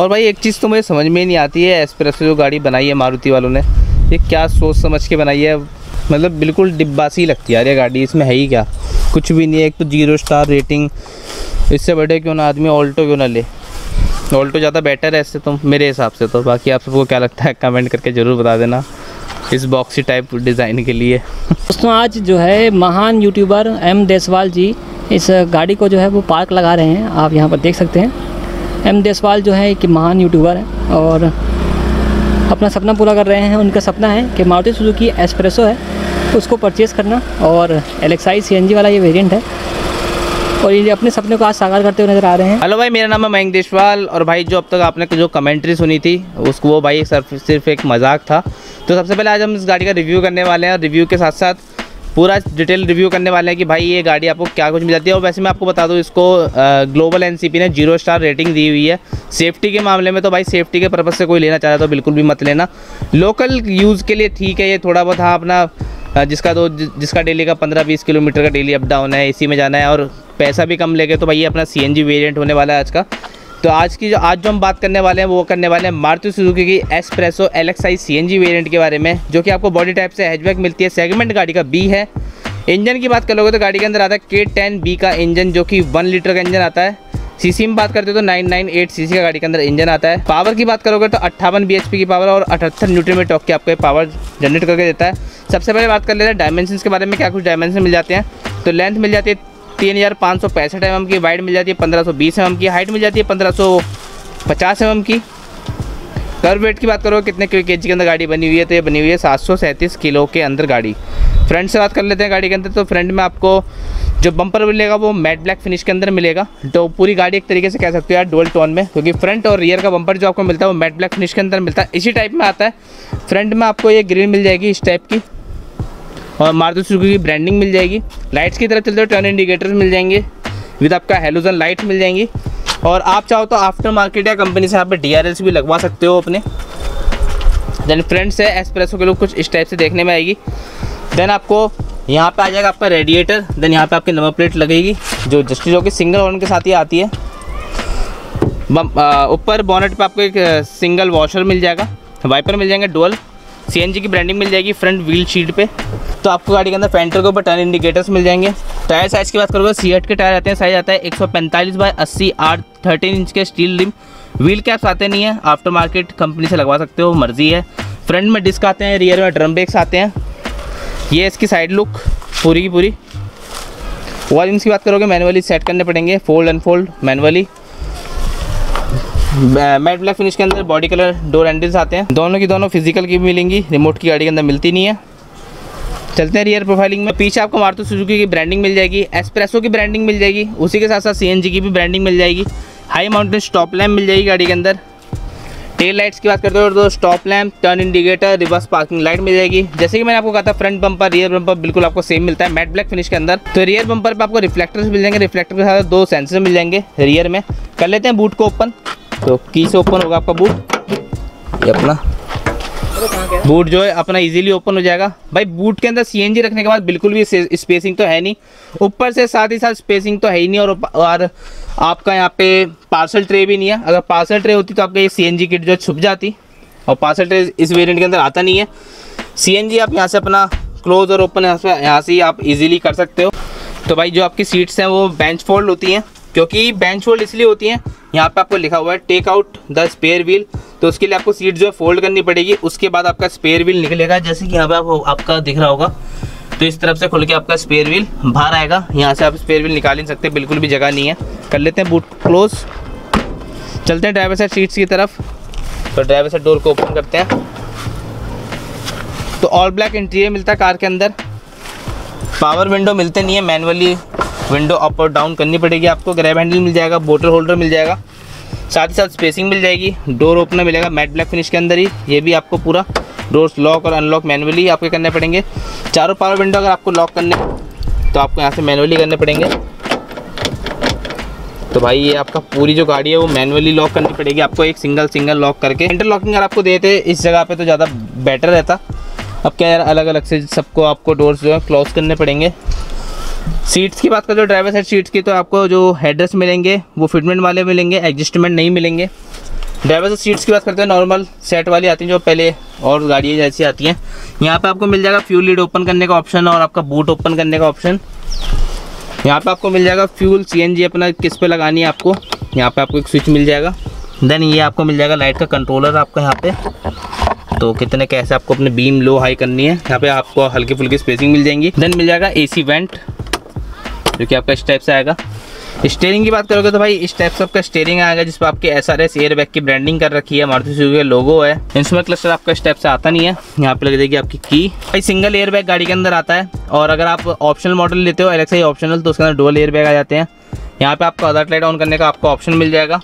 और भाई एक चीज़ तो मुझे समझ में नहीं आती है, एस्प्रेसो जो गाड़ी बनाई है मारुति वालों ने, ये क्या सोच समझ के बनाई है, मतलब बिल्कुल डिब्बा सी लगती है यार ये गाड़ी, इसमें है ही क्या, कुछ भी नहीं है। एक तो 0 स्टार रेटिंग, इससे बड़े क्यों ना आदमी ऑल्टो क्यों ना ले, ऑल्टो ज़्यादा बेटर है इससे तो मेरे हिसाब से। तो बाकी आप सबको क्या लगता है कमेंट करके ज़रूर बता देना इस बॉक्सी टाइप डिज़ाइन के लिए। दोस्तों आज जो है महान यूट्यूबर एम देशवाल जी इस गाड़ी को जो है वो पार्क लगा रहे हैं, आप यहाँ पर देख सकते हैं। एम देशवाल जो है एक महान यूट्यूबर है और अपना सपना पूरा कर रहे हैं। उनका सपना है कि मारुति सुजुकी एस-प्रेसो है उसको परचेस करना और LXi CNG वाला ये वेरिएंट है, और ये अपने सपने को आज साकार करते हुए नजर आ रहे हैं। हेलो भाई, मेरा नाम है मयंक देशवाल। और भाई जो अब तक आपने जो कमेंट्री सुनी थी उसको वो भाई सिर्फ एक मजाक था। तो सबसे पहले आज हम इस गाड़ी का रिव्यू करने वाले हैं और रिव्यू के साथ साथ पूरा डिटेल रिव्यू करने वाले हैं कि भाई ये गाड़ी आपको क्या कुछ मिल जाती है। और वैसे मैं आपको बता दूं इसको ग्लोबल NCAP ने 0 स्टार रेटिंग दी हुई है। सेफ्टी के मामले में तो भाई सेफ्टी के पर्पज़ से कोई लेना चाह रहा तो बिल्कुल भी मत लेना। लोकल यूज़ के लिए ठीक है, ये थोड़ा बहुत हाँ अपना जिसका डेली का 15-20 किलोमीटर का डेली अप डाउन है, इसी में जाना है और पैसा भी कम लेके, तो भाई ये अपना CNG वेरिएंट होने वाला है आज का। तो आज जो हम बात करने वाले हैं वो करने वाले हैं मारुति सुजुकी की एस-प्रेसो LXi CNG वेरिएंट के बारे में, जो कि आपको बॉडी टाइप से हैचबैक मिलती है, सेगमेंट गाड़ी का B है। इंजन की बात कर लोगे तो गाड़ी के अंदर आता है K10B का इंजन, जो कि 1 लीटर का इंजन आता है। सीसी में बात करते हो तो 998 सीसी का गाड़ी के अंदर इंजन आता है। पावर की बात करोगे तो 58 BHP की पावर और 78 न्यूटन में टॉक के आपको पावर जनरेट करके देता है। सबसे पहले बात कर लेते हैं डायमेंशन के बारे में, क्या कुछ डायमेंशन मिल जाते हैं। तो लेंथ मिल जाती है 3565 mm की, वाइड मिल जाती है 1520 mm की, हाइट मिल जाती है 1550 mm की। कर्व वेट की बात करो कितने केजी के अंदर गाड़ी बनी हुई है, तो ये बनी हुई है 737 किलो के अंदर गाड़ी। फ्रंट से बात कर लेते हैं गाड़ी के अंदर, तो फ्रंट में आपको जो बम्पर मिलेगा वो मैट ब्लैक फिनिश के अंदर मिलेगा। तो पूरी गाड़ी एक तरीके से कह सकते हो यार डुअल टोन में, क्योंकि फ्रंट और रियर का बम्पर जो आपको मिलता है वो मैट ब्लैक फिनिश के अंदर मिलता है, इसी टाइप में आता है। फ्रंट में आपको ये ग्रिल मिल जाएगी इस टाइप की और मारुति सुजुकी की ब्रांडिंग मिल जाएगी। लाइट्स की तरफ चलते हो टर्न इंडिकेटर्स मिल जाएंगे विद आपका हेलोजन लाइट मिल जाएंगी। और आप चाहो तो आफ्टर मार्केट या कंपनी से यहाँ पे DRLs भी लगवा सकते हो अपने। देन फ्रंट से एस-प्रेसो के लोग कुछ इस टाइप से देखने में आएगी। देन आपको यहाँ पे आ जाएगा आपका रेडिएटर, देन यहाँ पे आपकी नंबर प्लेट लगेगी जो कि सिंगल हॉर्न के साथ ही आती है। ऊपर बोनेट पर आपको एक सिंगल वॉशर मिल जाएगा, वाइपर मिल जाएंगे डुअल, CNG की ब्रांडिंग मिल जाएगी फ्रंट व्हील शीट पे। तो आपको गाड़ी के अंदर फेंटर के ऊपर टर्न इंडिकेटर्स मिल जाएंगे। टायर साइज़ की बात करोगे C8 के टायर आते हैं, साइज़ आता है 145/80 R13 इंच के स्टील रिम। व्हील कैप्स आते नहीं है, आफ्टर मार्केट कंपनी से लगवा सकते हो, मर्जी है। फ्रंट में डिस्क आते हैं, रियर में ड्रम ब्रेक्स आते हैं। ये इसकी साइड लुक पूरी की पूरी। वॉल्यूम्स की बात करोगे मैनुअली सेट करने पड़ेंगे, fold unfold manually. Matte black finish के अंदर बॉडी कलर डोर हैंडल्स आते हैं, दोनों की दोनों फिजिकल की मिलेंगी, रिमोट की गाड़ी के अंदर मिलती नहीं है। चलते हैं रियर प्रोफाइलिंग में। पीछे आपको मारुति सुजुकी की ब्रांडिंग मिल जाएगी, एस-प्रेसो की ब्रांडिंग मिल जाएगी, उसी के साथ साथ CNG की भी ब्रांडिंग मिल जाएगी। हाई माउंटेन स्टॉप लैम्प मिल जाएगी गाड़ी के अंदर। टेल लाइट्स की बात करते हो तो stop lamp, turn indicator, reverse parking light मिल जाएगी। जैसे कि मैंने आपको कहा था फ्रंट बम्पर रियर बम्पर बिल्कुल आपको सेम मिलता है मैट ब्लैक फिनिश के अंदर। तो रियर बम्पर पर आपको रिफ्लेक्टर्स मिल जाएंगे, रिफ्लेक्टर के साथ 2 सेंसर मिल जाएंगे रियर में। कर लेते हैं बूट को ओपन, तो की से ओपन होगा आपका बूट। ये अपना बूट जो है अपना इजीली ओपन हो जाएगा। भाई बूट के अंदर CNG रखने के बाद बिल्कुल भी स्पेसिंग तो है नहीं, ऊपर से साथ ही साथ स्पेसिंग तो है ही नहीं। और आपका यहाँ पे पार्सल ट्रे भी नहीं है, अगर पार्सल ट्रे होती तो आपका ये CNG किट जो छुप जाती, और पार्सल ट्रे इस वेरिएंट के अंदर आता नहीं है। CNG आप यहाँ से अपना क्लोज और ओपन यहाँ से आप ईजिली कर सकते हो। तो भाई जो आपकी सीट्स हैं वो बेंच फोल्ड होती हैं, क्योंकि बेंच फोल्ड इसलिए होती हैं, यहाँ पे आपको लिखा हुआ है take out the spare wheel, तो उसके लिए आपको सीट जो है फोल्ड करनी पड़ेगी, उसके बाद आपका स्पेयर व्हील निकलेगा। जैसे कि यहाँ पे आपका दिख रहा होगा, तो इस तरफ से खुल के आपका स्पेयर व्हील बाहर आएगा, यहाँ से आप स्पेयर व्हील निकाल नहीं सकते, बिल्कुल भी जगह नहीं है। कर लेते हैं बूट क्लोज, चलते हैं ड्राइवर साइड सीट्स की तरफ। तो ड्राइवर साइड डोर को ओपन करते हैं, तो ऑल ब्लैक इंटीरियर मिलता है कार के अंदर। पावर विंडो मिलते नहीं है, मैनुअली विंडो अप और डाउन करनी पड़ेगी आपको। ग्रैब हैंडल मिल जाएगा, बोतल होल्डर मिल जाएगा, साथ ही साथ स्पेसिंग मिल जाएगी। डोर ओपनर मिलेगा मैट ब्लैक फिनिश के अंदर ही, ये भी आपको पूरा डोर्स लॉक और अनलॉक मैनुअली आपके करने पड़ेंगे। चारों पावर विंडो अगर आपको लॉक करने तो आपको यहाँ से मैनुअली करने पड़ेंगे। तो भाई ये आपका पूरी जो गाड़ी है वो मैनुअली लॉक करनी पड़ेगी आपको, एक सिंगल लॉक करके। इंटरलॉकिंग अगर आपको देते इस जगह पर तो ज़्यादा बेटर रहता। अब क्या यार अलग अलग से सबको आपको डोर्स जो है क्लोज करने पड़ेंगे। सीट्स की बात करें तो ड्राइवर साइड सीट्स की तो आपको जो हेडरेस्ट मिलेंगे वो फिटमेंट वाले मिलेंगे, एडजस्टमेंट नहीं मिलेंगे। ड्राइवर सीट्स की बात करते हैं, नॉर्मल सेट वाली आती हैं जो पहले और गाड़ियाँ जैसी आती हैं। यहाँ पे आपको मिल जाएगा फ्यूल लीड ओपन करने का ऑप्शन और आपका बूट ओपन करने का ऑप्शन। यहाँ पे आपको मिल जाएगा फ्यूल सीएनजी अपना किस पे लगानी है आपको, यहाँ पे आपको एक स्विच मिल जाएगा। देन ये आपको मिल जाएगा लाइट का कंट्रोलर आपका यहाँ पे, तो कितने कैसे आपको अपने बीम लो हाई करनी है यहाँ पे आपको हल्की फुल्की स्पेसिंग मिल जाएंगी। देन मिल जाएगा एसी वेंट जो कि आपका इस टाइप से आएगा। स्टेयरिंग की बात करोगे तो भाई इस टाइप से आपका स्टेयरिंग आएगा जिस पर आपके एसआरएस एयरबैग की ब्रांडिंग कर रखी है, मारुति सुजुकी का लोगो है। इंस्ट्रूमेंट क्लस्टर आपका इस टाइप से आता नहीं है, यहाँ पे लग जाएगी आपकी की। भाई सिंगल एयरबैग गाड़ी के अंदर आता है और अगर आप ऑप्शनल मॉडल लेते हो एलेक्सा ऑप्शनल तो उसके अंदर डुअल एयरबैग आ जाते हैं। यहाँ पे आपको अदर लाइट ऑन करने का आपको ऑप्शन मिल जाएगा।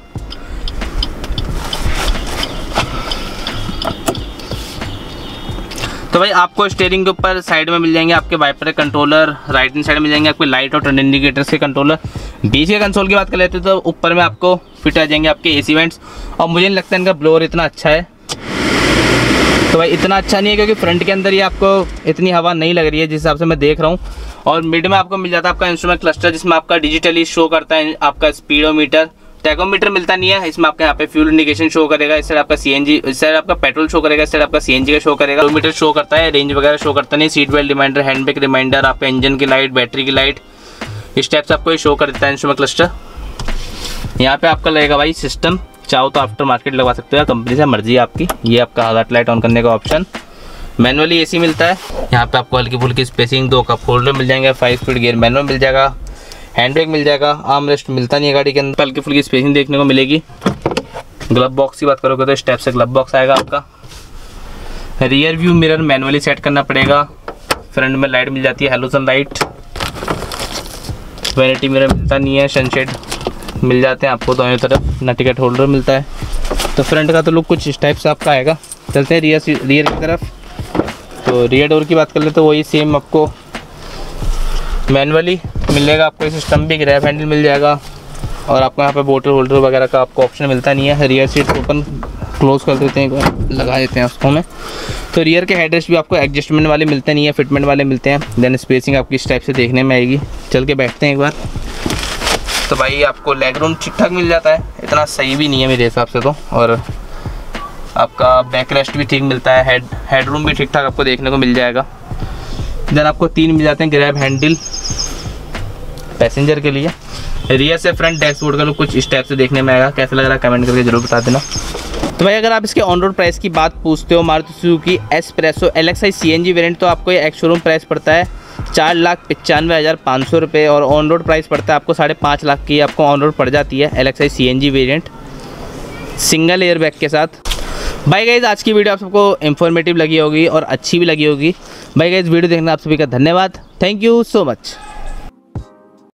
तो भाई आपको स्टेयरिंग के ऊपर साइड में मिल जाएंगे आपके wiper controller, right hand side मिल जाएंगे आपके लाइट और टर्न इंडिकेटर्स के कंट्रोलर। बीच के कंसोल की बात कर लेते हैं तो ऊपर में आपको फिट आ जाएंगे आपके एसी वेंट्स और मुझे नहीं लगता इनका ब्लोअर इतना अच्छा है। तो भाई इतना अच्छा नहीं है क्योंकि फ्रंट के अंदर ही आपको इतनी हवा नहीं लग रही है जिस हिसाब से मैं देख रहा हूँ। और मिड में आपको मिल जाता है आपका इंस्ट्रूमेंट क्लस्टर जिसमें आपका डिजिटली शो करता है आपका स्पीडोमीटर। टैकोमीटर मिलता नहीं है इसमें, आपके यहाँ पे फ्यूल इंडिकेशन शो करेगा, इस साइड आपका सीएनजी, इस साइड आपका पेट्रोल शो करेगा, इस साइड आपका सीएनजी का शो करेगा। किलोमीटर शो करता है, रेंज वगैरह शो करता नहीं। Seat belt reminder, hand brake reminder, आपके इंजन की लाइट, बैटरी की लाइट, इस टाइप से आपको ये शो कर देता है इंस्ट्रूमेंट क्लस्टर। यहाँ पे आपका लगेगा भाई सिस्टम, चाहो तो आफ्टर मार्केट लगवा सकते हो, कंपनी से मर्जी आपकी। ये आपका हार्ट लाइट ऑन करने का ऑप्शन, मैनुअली एसी मिलता है। यहाँ पे आपको हल्की फुल्की स्पेसिंग, 2 कप होल्डर मिल जाएंगे, 5 स्पीड गियर मैनुअल मिल जाएगा, हैंड ब्रेक मिल जाएगा। आर्म रेस्ट मिलता नहीं है गाड़ी के अंदर, हल्की फुल्की स्पेसिंग देखने को मिलेगी। ग्लब बॉक्स की बात करोगे तो इस टाइप से ग्लब बॉक्स आएगा आपका। Rear view mirror manually set करना पड़ेगा। फ्रंट में लाइट मिल जाती है हेलोजन लाइट। वैनिटी मिरर मिलता नहीं है, सनशेड मिल जाते हैं आपको दोनों तरफ, ना टिकट होल्डर मिलता है। तो फ्रंट का तो लुक कुछ इस टाइप से आपका आएगा। चलते हैं रियर की तरफ। तो रियर डोर की बात कर ले तो वही सेम आपको मैनुअली मिलेगा, आपको सिस्टम भी, ग्रैब हैंडल मिल जाएगा और आपको यहाँ पे बोतल होल्डर वगैरह का आपको ऑप्शन मिलता नहीं है। रियर सीट ओपन क्लोज कर देते हैं, लगा देते हैं उसको में। तो रियर के हेडरेस्ट भी आपको एडजस्टमेंट वाले मिलते नहीं है, फिटमेंट वाले मिलते हैं। देन स्पेसिंग आपकी इस टाइप से देखने में आएगी। चल के बैठते हैं एक बार। तो भाई आपको लेग रूम ठीक ठाक मिल जाता है, इतना सही भी नहीं है मेरे हिसाब से तो। और आपका बैक रेस्ट भी ठीक मिलता है, हेड रूम भी ठीक ठाक आपको देखने को मिल जाएगा। देन आपको 3 मिल जाते हैं ग्रैब हैंडल पैसेंजर के लिए। रियर से फ्रंट डैशबोर्ड का लुक कुछ इस टाइप से देखने में आएगा। कैसा लग रहा है कमेंट करके जरूर बता देना। तो भाई अगर आप इसके ऑन रोड प्राइस की बात पूछते हो Maruti Suzuki S Presso LXI CNG variant, तो आपको ये एक्स-शोरूम प्राइस पड़ता है 4,95,500 रुपये और ऑन रोड प्राइस पड़ता है आपको 5.5 लाख की आपको ऑन रोड पड़ जाती है LXI CNG variant single airbag के साथ। भाई गाइज आज की वीडियो आप सबको इन्फॉर्मेटिव लगी होगी और अच्छी भी लगी होगी। भाई गाइज वीडियो देखना आप सभी का धन्यवाद, थैंक यू सो मच।